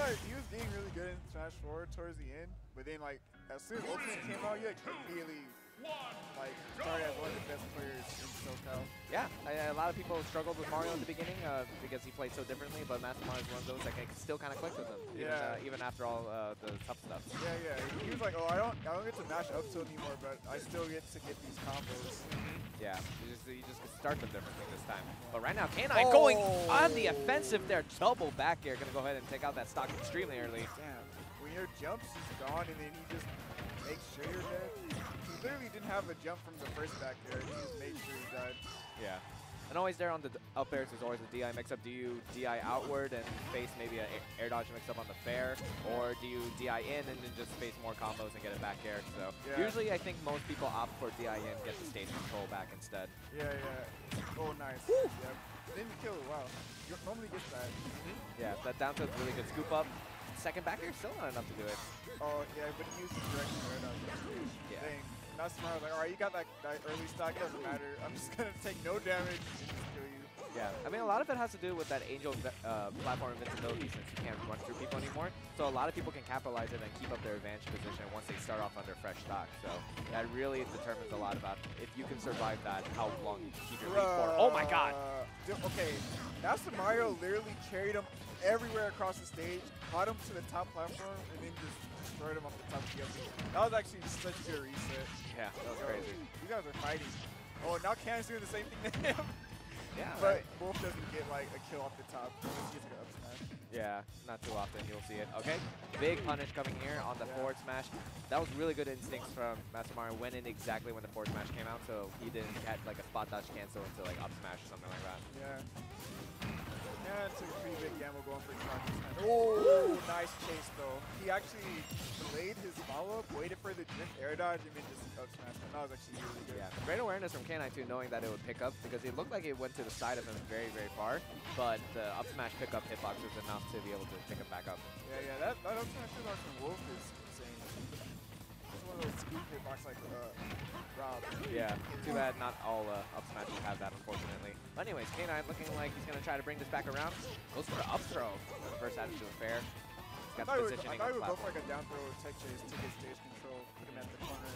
like, he was getting really good in Smash 4 towards the end, but then, like, as soon as Ultimate came out, he, like, immediately, like, started as one of the best players in SoCal. Yeah, a lot of people struggled with Mario in the beginning because he played so differently, but Mastamario is one of those that can still kind of click with him, yeah. Even after all the tough stuff. Yeah, yeah. He was like, oh, I don't get to mash up to him anymore, but I still get to get these combos. Yeah, you just start them differently this time. But right now, K9 going on the offensive there. Double back air. Going to go ahead and take out that stock extremely early. Damn. When your jump's just gone and then he just makes sure you're dead. He literally didn't have a jump from the first back air. He just made sure he died. Yeah. And always there on the up airs is always a DI mix-up. Do you DI outward and face maybe an air dodge mix-up on the fair? Or do you DI in and then just face more combos and get a back air? So yeah. Usually I think most people opt for DI in, get the stage control back instead. Yeah, yeah. Oh, nice. Woo! Yep. Didn't kill. Wow. You normally get that. Mm-hmm. Yeah, that down tilt's really good. Scoop up. Second back air still not enough to do it. Oh, yeah, but he used the direction air dodge. Yeah. Dang. Not smart. Like, all right, you got that early stock. It doesn't matter. I'm just gonna take no damage and just kill you. Yeah. I mean, a lot of it has to do with that Angel platform invincibility since you can't run through people anymore. So a lot of people can capitalize it and keep up their advantage position once they start off under fresh stock. So that really determines a lot about if you can survive that, how long you can keep your lead for. Oh my God. Okay. Mastamario literally carried him everywhere across the stage, caught him to the top platform, and then just destroyed him off the top of the other. That was actually such a good reset. Yeah, that was crazy. You guys are fighting. Oh, now K9's doing the same thing to him. Yeah, but Wolf doesn't get like a kill off the top. He just gets an up smash. Yeah, not too often you'll see it. Okay, big punish coming here on the forward smash. That was really good instincts from Mastamario. Went in exactly when the forward smash came out, so he didn't get like a spot dodge cancel into like up smash or something like that. Yeah. Yeah, it's a pretty big gamble going for stock this time. Oh, nice chase though. He actually delayed his follow-up, waited for the drift air dodge, and then just up smash. And that was actually really good. Yeah, great awareness from K9 too, knowing that it would pick up because it looked like it went to the side of him very, very far. But the up smash pickup hitbox was enough to be able to pick him back up. Yeah, yeah, that up smash hitbox from Wolf is insane. It's one of those scoop hitbox like Rob. Yeah, too bad not all up smashes have that, unfortunately. But anyways, K9 looking like he's going to try to bring this back around. Goes for an up throw. The first attitude of fair. He's got the positioning. I thought he would go for like a down throw tech chase to get stage control, put him at the corner.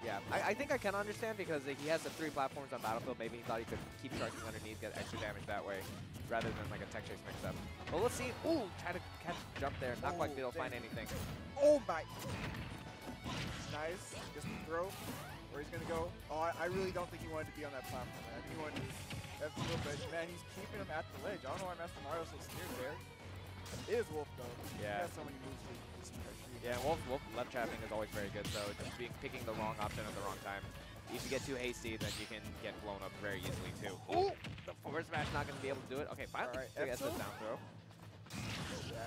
Yeah, I think I can understand because he has the three platforms on Battlefield. Maybe he thought he could keep charging underneath, get extra damage that way, rather than like a tech chase mix-up. Well, let's see. Ooh, try to catch jump there. Not quite be able to find anything. Oh my! Nice, just throw where he's gonna go. Oh, I really don't think he wanted to be on that platform. I think he wanted to F a little bit. Man, he's keeping him at the ledge. I don't know why Mastamario's so scared there. It is Wolf though. Yeah. He has so many moves to just shoot. Yeah, Wolf left trapping is always very good. So just picking the wrong option at the wrong time. If you get too hasty, then you can get blown up very easily too. Ooh, the forward smash not gonna be able to do it. Okay, finally, right, I guess the down throw. Yeah.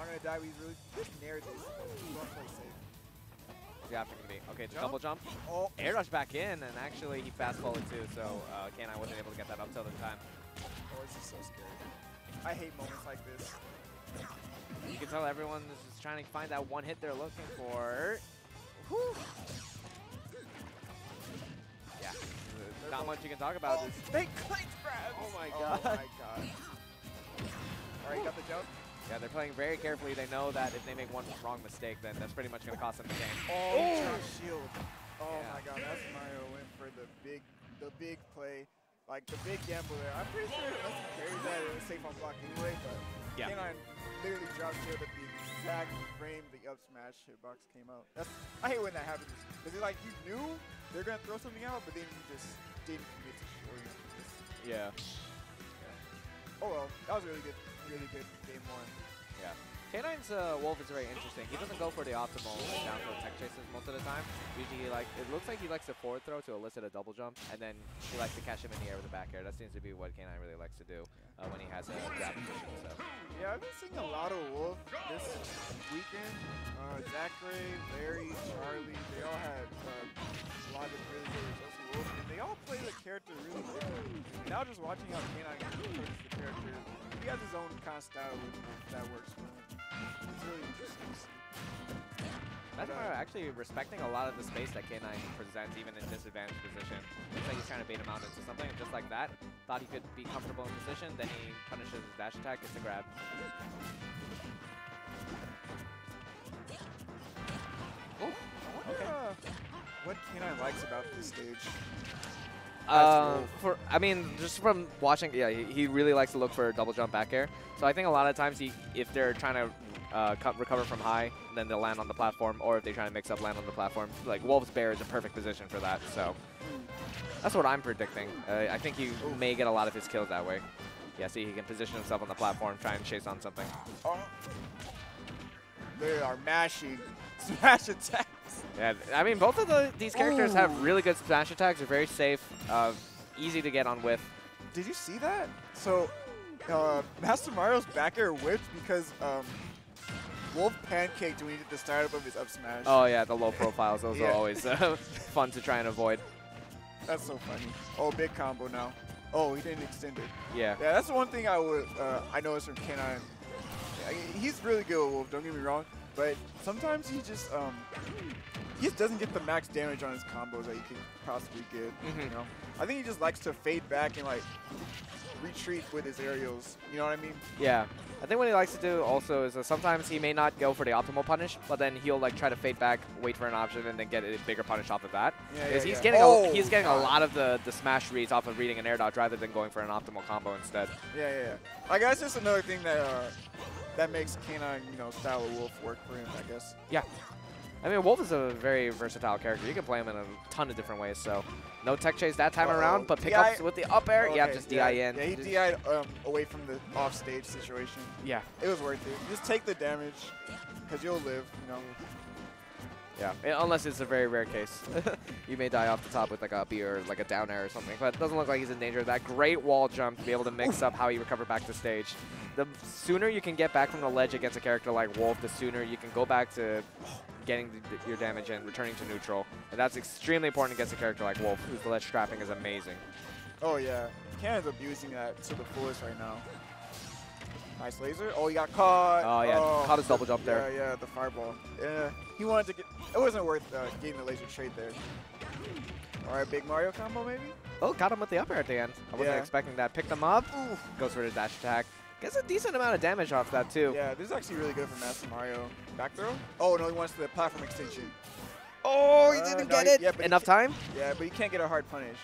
Not gonna die. We really just nared this. We won't play safe. Yeah, okay, the double jump. Oh. Air rush back in, and actually he fast forwarded too, so K9 wasn't able to get that up till the time. Oh, this is so scary. I hate moments like this. You can tell everyone is just trying to find that one hit they're looking for. Whew. Yeah, not much you can talk about. This big clean grab. Oh my God. Oh my God. All right, got the jump. Yeah, they're playing very carefully. They know that if they make one wrong mistake, then that's pretty much going to cost them the game. Oh, shield. Oh yeah. My God, Mastamario went for the big play, like the big gamble there. I'm pretty sure unless he carries that, it was safe on block anyway, but yeah. K9 literally dropped shield at the exact frame the up smash hitbox came out. I hate when that happens, because it's like you knew they're going to throw something out, but then you just didn't commit to short. Yeah. Oh well, that was really good game one. Yeah. K9's Wolf is very interesting. He doesn't go for the optimal like, down throw tech chases most of the time. Usually he it looks like he likes to forward throw to elicit a double jump, and then he likes to catch him in the air with a back air. That seems to be what K9 really likes to do when he has a grab position. So. Yeah, I've been seeing a lot of Wolf this weekend. Zachary, Larry, Charlie, they all had a lot of really good results with Wolf, and they all play the character really differently. Now just watching how K9 approaches the character, he has his own kind of style that works for him. It's really interesting to see. That's actually respecting a lot of the space that K9 presents, even in disadvantaged position. Looks like he's trying to bait him out into something, just like that. Thought he could be comfortable in position, then he punishes his dash attack, gets a grab. I wonder what K9 likes about this stage. I mean, just from watching, yeah, he really likes to look for double jump back air. So I think a lot of times, if they're trying to recover from high, then they'll land on the platform, or if they try to mix up, land on the platform. Like Wolf's Bear is a perfect position for that. So that's what I'm predicting. I think he may get a lot of his kills that way. Yeah, see, he can position himself on the platform, try and chase on something. Oh. They are mashing. Smash attacks. Yeah, I mean, both of these characters have really good smash attacks. They're very safe, easy to get on with. Did you see that? So, Mastamario's back air whipped because Wolf pancaked when he did the startup of his up smash. Oh, yeah, the low profiles. Those are always fun to try and avoid. That's so funny. Oh, big combo now. Oh, he didn't extend it. Yeah. Yeah, that's the one thing I noticed from K9. He's really good with Wolf, don't get me wrong. But sometimes he just doesn't get the max damage on his combos that he can possibly get. You know, I think he just likes to fade back and like retreat with his aerials. You know what I mean? Yeah. I think what he likes to do also is that sometimes he may not go for the optimal punish, but then he'll like try to fade back, wait for an option, and then get a bigger punish off of that. Yeah, he's getting a lot of the smash reads off of reading an air dodge rather than going for an optimal combo instead. Yeah, yeah, yeah. I guess that's another thing that. That makes K9, you know, style of Wolf work for him, I guess. Yeah. I mean, Wolf is a very versatile character. You can play him in a ton of different ways, so no tech chase that time around, but pickups with the up air, just DI in. Yeah, he DI'd away from the off-stage situation. Yeah. It was worth it. Just take the damage, because you'll live, you know. Yeah, unless it's a very rare case. You may die off the top with like a B or like a down air or something, but it doesn't look like he's in danger of that. Great wall jump to be able to mix up how you recover back to stage. The sooner you can get back from the ledge against a character like Wolf, the sooner you can go back to getting your damage and returning to neutral. And that's extremely important against a character like Wolf, whose ledge trapping is amazing. Oh yeah, K9's abusing that to the fullest right now. Nice laser. Oh, he got caught. Oh, yeah. Caught his double jump there. Yeah, yeah, the fireball. Yeah. He wanted to get... It wasn't worth getting the laser trade there. All right, big Mario combo, maybe? Oh, got him with the up air at the end. I wasn't expecting that. Picked him up. Ooh. Goes for his dash attack. Gets a decent amount of damage off that, too. Yeah, this is actually really good for Mastamario. Back throw? Oh, no, he wants the platform extension. Oh, he didn't get it. Yeah, enough time? Yeah, but he can't get a hard punish.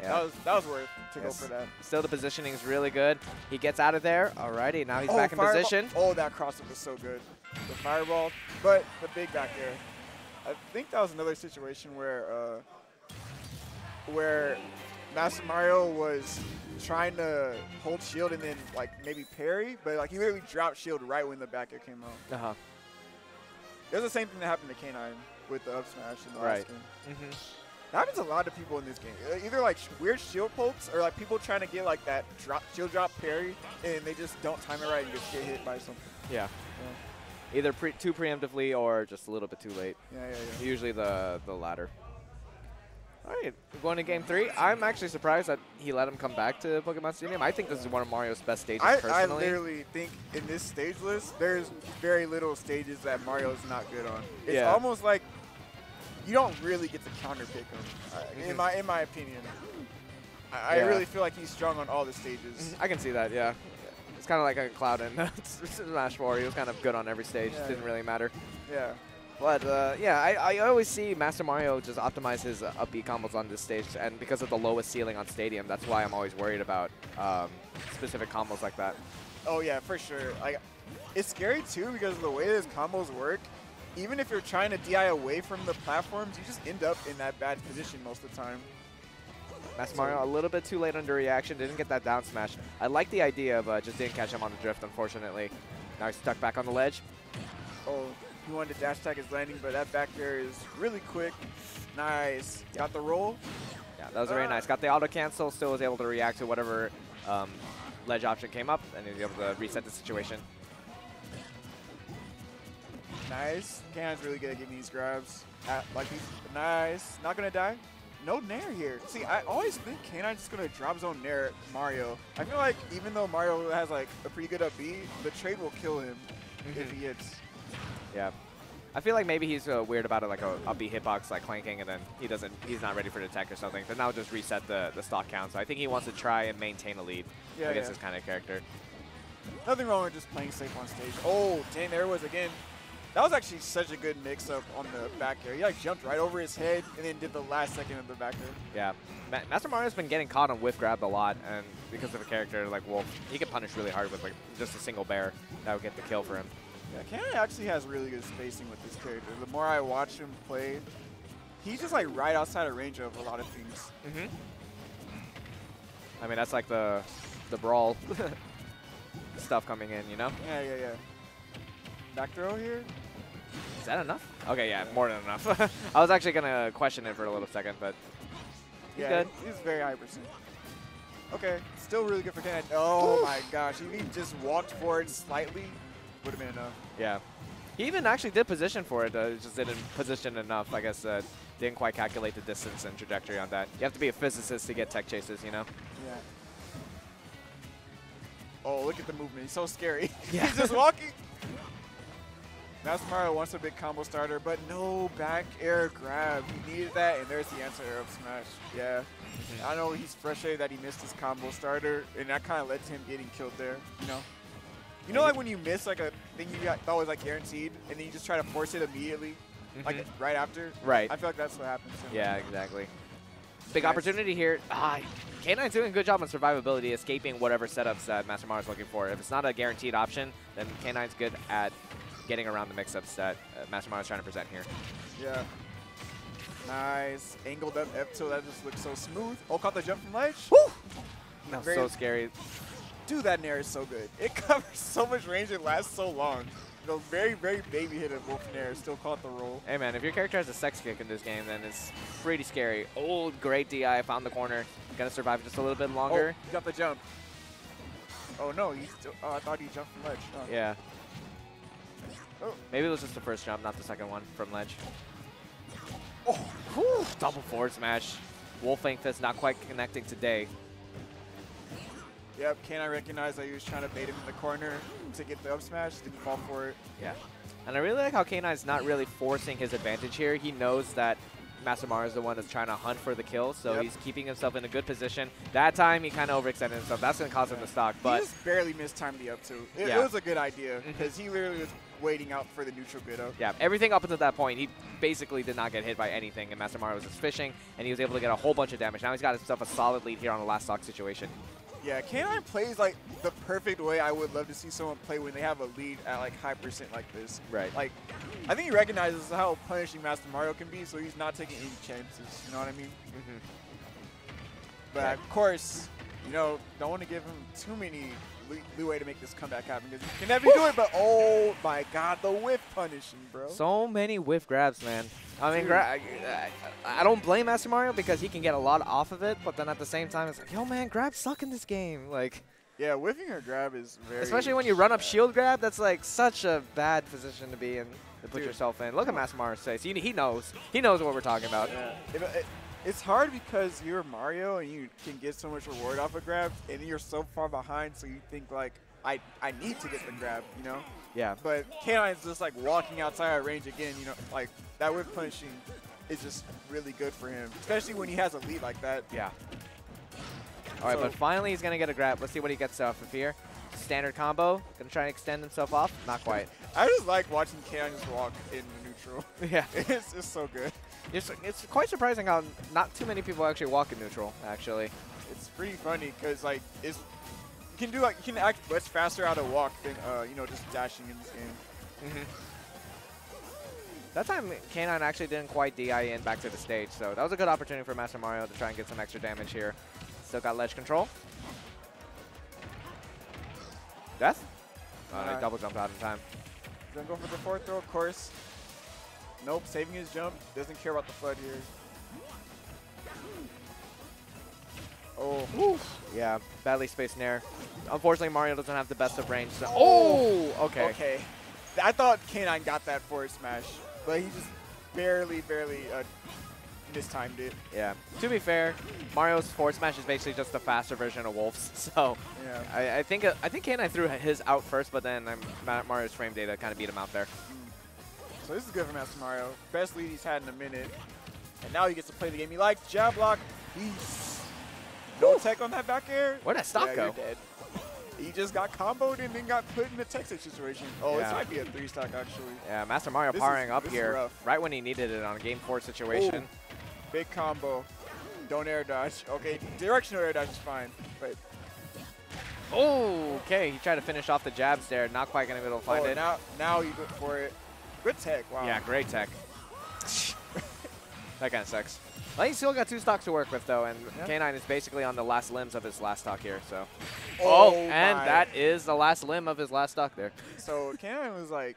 Yeah. That was worth to go for that. Still, the positioning is really good. He gets out of there. Alrighty, now he's back in position. Oh, that cross-up was so good. The fireball, but the big back air. I think that was another situation where Mastamario was trying to hold shield and then like maybe parry, but like he literally dropped shield right when the back air came out. Uh huh. It was the same thing that happened to K9 with the up smash in the last game. That happens a lot to people in this game. Either like weird shield pokes or like people trying to get like that shield drop parry and they just don't time it right and just get hit by something. Yeah. Either too preemptively or just a little bit too late. Yeah, yeah, yeah. Usually the latter. All right, we're going to game three. I'm actually surprised that he let him come back to Pokemon Stadium. I think this is one of Mario's best stages personally. I literally think in this stage list, there's very little stages that Mario's not good on. It's almost like you don't really get to counterpick him, in my opinion. I really feel like he's strong on all the stages. I can see that, yeah. It's kind of like a Cloud in Smash 4. He was kind of good on every stage. Yeah, didn't really matter. Yeah. But, yeah, I always see Mastamario just optimize his up B combos on this stage, and because of the lowest ceiling on Stadium, that's why I'm always worried about specific combos like that. Oh, yeah, for sure. Like, it's scary, too, because of the way his combos work. Even if you're trying to DI away from the platforms, you just end up in that bad position most of the time. Mastamario a little bit too late under reaction, didn't get that down smash. I like the idea, but just didn't catch him on the drift, unfortunately. Now he's stuck back on the ledge. Oh, he wanted to dash attack his landing, but that back air is really quick. Nice. Got the roll. Yeah, that was very nice. Got the auto cancel, still was able to react to whatever ledge option came up, and he was able to reset the situation. Nice. K9's really good at getting these grabs. Nice. Not gonna die. No nair here. See, I always think K9's just gonna drop zone nair Mario. I feel like even though Mario has like a pretty good up B, the trade will kill him if he hits. Yeah. I feel like maybe he's weird about it, like a up B hitbox like clanking, and then he's not ready for the tech or something. Then that'll just reset the stock count. So I think he wants to try and maintain a lead against this kind of character. Nothing wrong with just playing safe on stage. Oh, dang, there it was again. That was actually such a good mix-up on the back air. He like jumped right over his head and then did the last second of the back air. Yeah, Master Mario's been getting caught on whiff grab a lot, and because of the character like Wolf, he could punish really hard with like just a single bear. That would get the kill for him. Yeah, Kanon actually has really good spacing with this character. The more I watch him play, he's just like right outside of range of a lot of things. I mean, that's like the brawl stuff coming in, you know? Yeah. Back throw here? Is that enough? Okay, yeah, more than enough. I was actually gonna question it for a little second, but he's good. He's very high percent. Okay, still really good for Kanon. Oh my gosh, if he just walked forward slightly, would have been enough. Yeah. He even actually did position for it, just didn't position enough. I guess didn't quite calculate the distance and trajectory on that. You have to be a physicist to get tech chases, you know? Yeah. Oh, look at the movement. He's so scary. Yeah. He's just walking. Mastamario wants a big combo starter, but no back air grab. He needed that, and there's the answer of Smash. Yeah. I know he's frustrated that he missed his combo starter, and that kind of led to him getting killed there, you know? You know, like when you miss like a thing you thought was like guaranteed, and then you just try to force it immediately, like right after. Right. I feel like that's what happens. Yeah, exactly. Big opportunity here. Ah, K9's doing a good job on survivability, escaping whatever setups that Mastermario's looking for. If it's not a guaranteed option, then K9's good at getting around the mix-ups that Mastermario's trying to present here. Yeah. Nice angled up F2. That just looks so smooth. Oh, caught the jump from ledge. Woo! That was so scary. Dude, that nair is so good. It covers so much range, it lasts so long. The very, very baby hit of Wolf nair still caught the roll. Hey man, if your character has a sex kick in this game, then it's pretty scary. Old great DI, found the corner. Gonna survive just a little bit longer. Oh, he got the jump. Oh no, he still, oh, I thought he jumped from ledge. Oh. Yeah. Oh. Maybe it was just the first jump, not the second one from ledge. Oh, whew, double forward smash. Wolf Fist not quite connecting today. Yep, K9 recognized that he was trying to bait him in the corner to get the up smash, didn't fall for it. Yeah, and I really like how K9's not really forcing his advantage here. He knows that Mastermario is the one that's trying to hunt for the kill, so he's keeping himself in a good position. That time, he kind of overextended himself. That's going to cause him the stock. But he just barely mistimed the up two. It was a good idea, because he literally was waiting out for the neutral good up. Yeah, everything up until that point, he basically did not get hit by anything, and Mastermario was just fishing, and he was able to get a whole bunch of damage. Now he's got himself a solid lead here on the last stock situation. Yeah, K9 plays like the perfect way I would love to see someone play when they have a lead at like high percent like this. Right. Like, I think he recognizes how punishing Mastermario can be, so he's not taking any chances. You know what I mean? But of course, you know, don't want to give him too many leeway to make this comeback happen because he can never do it. But oh my God, the whiff punishing, bro! So many whiff grabs, man. I mean, I don't blame Mastermario because he can get a lot off of it, but then at the same time, it's like, yo, man, grabs suck in this game. Like, yeah, whiffing or grab is very. Especially when you run up shield grab, that's like such a bad position to be in to put yourself in. Look at Mastermario's face. He knows. He knows what we're talking about. Yeah. It's hard because you're Mario and you can get so much reward off of grabs, and you're so far behind, so you think like, I need to get the grab, you know? Yeah. But K9's just like walking outside our range again, you know, like that whip punishing is just really good for him, especially when he has a lead like that. Yeah. All right, but finally he's gonna get a grab. Let's see what he gets off of here. Standard combo, gonna try and extend himself off. Not quite. I just like watching K9 just walk in the neutral. Yeah. It's just so good. It's quite surprising how not too many people actually walk in neutral, actually. It's pretty funny because like you can do like you can act much faster out of walk than you know, just dashing in this game. That time K9 actually didn't quite DI in back to the stage, so that was a good opportunity for Mastermario to try and get some extra damage here. Still got ledge control. Death? He double jumped out in time. Gonna go for the fourth throw, of course. Nope, saving his jump. Doesn't care about the flood here. Oh, oof. Yeah, badly spaced nair. Unfortunately, Mario doesn't have the best of range. So okay. I thought K9 got that forward smash, but he just barely mistimed it. Yeah. To be fair, Mario's forward smash is basically just the faster version of Wolf's. So yeah. I think K9 threw his out first, but then Mario's frame data kind of beat him out there. So this is good for Mastermario. Best lead he's had in a minute, and now he gets to play the game he likes. Jab block. Peace. No tech on that back air. Where'd that stock go? You're dead. He just got comboed and then got put in a tech-save situation. Oh, yeah. This might be a three-stock, actually. Yeah, Master Mario powering up here right when he needed it on a game four situation. Ooh. Big combo. Don't air dodge. Okay, directional air dodge is fine. But oh, okay. He tried to finish off the jabs there. Not quite going to be able to find it. Now he went for it. Good tech. Wow. Yeah, great tech. That kind of sucks. Well, he's still got two stocks to work with, though, and K9 is basically on the last limbs of his last stock here. So, and that is the last limb of his last stock there. So K9 was like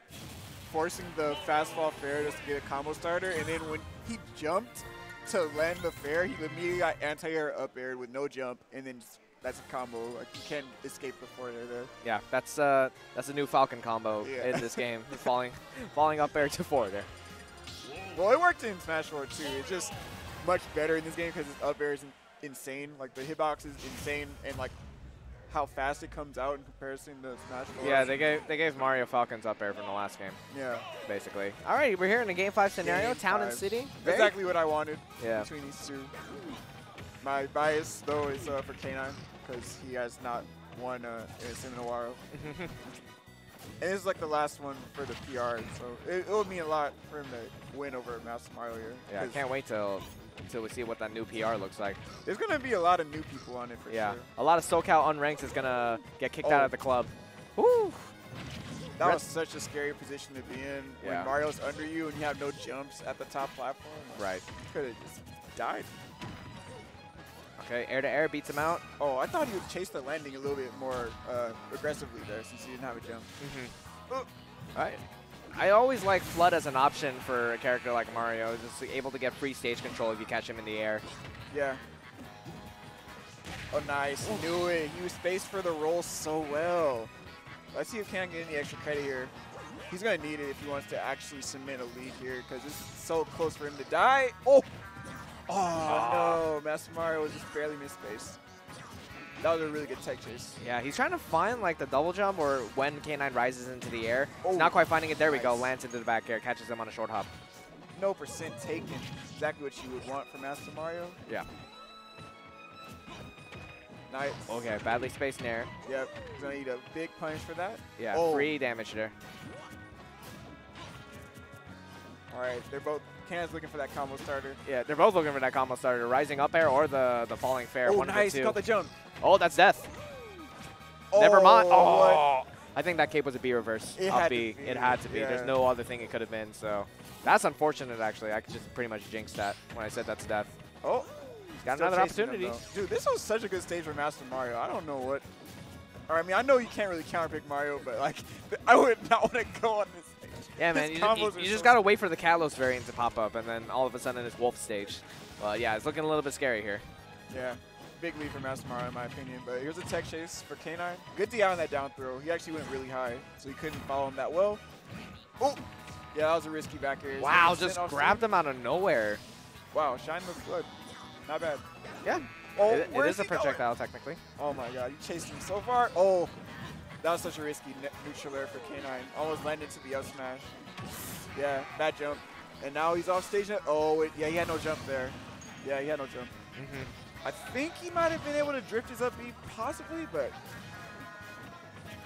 forcing the fastball fair just to get a combo starter, and then when he jumped to land the fair, he immediately got anti-air up air with no jump, and then just, that's a combo. Like, you can't escape the forward air there. Yeah, that's a new Falcon combo in this game, falling up air to forward air. Well, it worked in Smash 4 too. It's just much better in this game because its up air is insane. Like, the hitbox is insane, and like how fast it comes out in comparison to Smash 4. Yeah, they gave Mario Falcon's up air from the last game. Yeah, basically. All right, we're here in a Game 5 scenario, Town and City. Exactly what I wanted between these two. My bias though is for K9 because he has not won in a while. And this is like the last one for the PR, so it will mean a lot for him to win over Mastamario here. Yeah, I can't wait till we see what that new PR looks like. There's going to be a lot of new people on it for sure. Yeah, a lot of SoCal unranked is going to get kicked out of the club. Woo! That was such a scary position to be in when Mario's under you and you have no jumps at the top platform. Right. You could have just died. Okay, air-to-air beats him out. Oh, I thought he would chase the landing a little bit more aggressively there since he didn't have a jump. I always like Flood as an option for a character like Mario, just able to get free stage control if you catch him in the air. Yeah. Oh, nice. Ooh. Knew it. He was spaced for the roll so well. Let's see if K9 can get any extra credit here. He's going to need it if he wants to actually cement a lead here because this is so close for him to die. Oh! Oh, no, Mastamario was just barely misspaced. That was a really good tech chase. Yeah, he's trying to find like the double jump or when K9 rises into the air. Oh, he's not quite finding it. There we go. Lands into the back air, catches him on a short hop. No percent taken. Exactly what you would want from Mastamario. Yeah. Nice. Okay, badly spaced in air. Yep. He's going to need a big punch for that. Yeah, free damage there. All right, they're both. K9's looking for that combo starter. Yeah, they're both looking for that combo starter. Rising up air or the falling fair. Oh, nice. Caught the jump. Oh, that's death. Oh, never mind. Oh, I think that cape was a B reverse. It had to be. Yeah. There's no other thing it could have been. So that's unfortunate, actually. I could just pretty much jinx that when I said that's death. Oh, got another opportunity. Dude, this was such a good stage for Mastamario. I don't know what. Or, I mean, I know you can't really counterpick Mario, but like, I would not want to go on this. Yeah, man, you just got to wait for the Kalos variant to pop up, and then all of a sudden it's Wolf stage. Well, yeah, it's looking a little bit scary here. Yeah, big lead for Mastamario in my opinion, but here's a tech chase for K9. Good DI on that down throw. He actually went really high, so he couldn't follow him that well. Oh, yeah, that was a risky back air. Wow, just grabbed him out of nowhere. Wow, Shine looks good. Not bad. Yeah, it is a projectile technically. Oh, my God, you chased him so far. Oh. That was such a risky neutral air for K9. Almost landed to the up smash. Yeah, bad jump. And now he's off stage. Oh, yeah, he had no jump there. Yeah, he had no jump. I think he might have been able to drift his up B possibly, but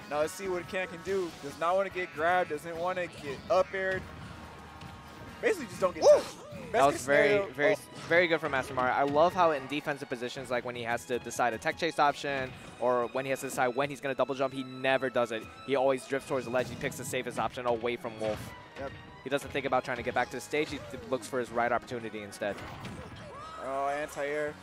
now let's see what K9 can do. Does not want to get grabbed. Doesn't want to get up aired. Basically, just don't get touched. That was very, very good for Mastamario. I love how in defensive positions, like when he has to decide a tech chase option or when he has to decide when he's going to double jump, he never does it. He always drifts towards the ledge. He picks the safest option away from Wolf. Yep. He doesn't think about trying to get back to the stage. He looks for his right opportunity instead. Oh, anti-air.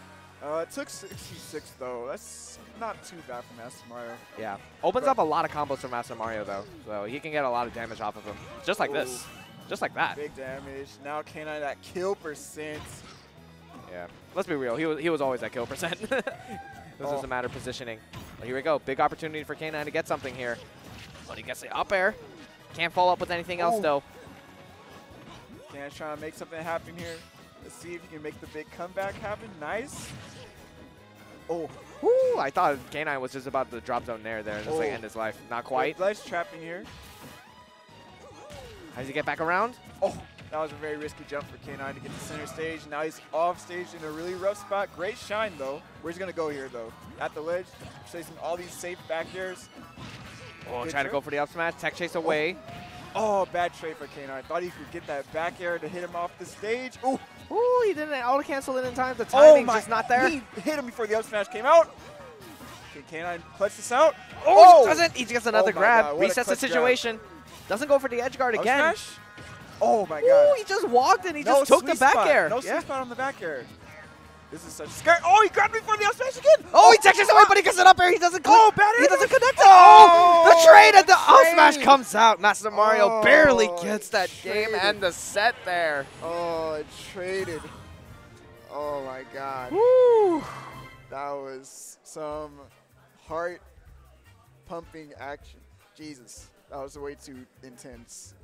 It took 66, though. That's not too bad for Mastamario. Yeah. Opens up a lot of combos for Mastamario, though. So he can get a lot of damage off of him. Just like this. Just like that. Big damage. Now K9 that kill percent. Yeah. Let's be real. He was always at kill percent. This is a matter of positioning. Well, here we go. Big opportunity for K9 to get something here. But he gets the up air. Can't follow up with anything else, though. K9's trying to make something happen here. Let's see if he can make the big comeback happen. Nice. Oh. Woo! I thought K9 was just about to drop zone there. Just like end his life. Not quite. Blood's trapping here. How does he get back around? Oh, That was a very risky jump for K9 to get to center stage. Now he's off stage in a really rough spot. Great shine, though. Where he's going to go here, though? At the ledge, chasing all these safe back airs. Oh, good trying to go for the up smash. Tech chase away. Oh, bad trade for K9. Thought he could get that back air to hit him off the stage. Ooh. Ooh, he didn't auto-cancel it in time. The timing's just not there. He hit him before the up smash came out. Can K9 clutch this out? Oh, he doesn't. He gets another grab. Resets the situation. Grab. Doesn't go for the edge guard again. Up smash? Oh, my God. Ooh, he just walked and he just took the back air. No sweet spot on the back air. This is such a scary. Oh, he grabbed me for the up smash again. Oh, he textures away, but he gets it up air. He doesn't connect. He doesn't connect at all. The trade at the up smash comes out. Mastamario barely gets that game and the set there. Oh, it traded. Oh, my God. Woo. That was some heart-pumping action. Jesus, that was way too intense.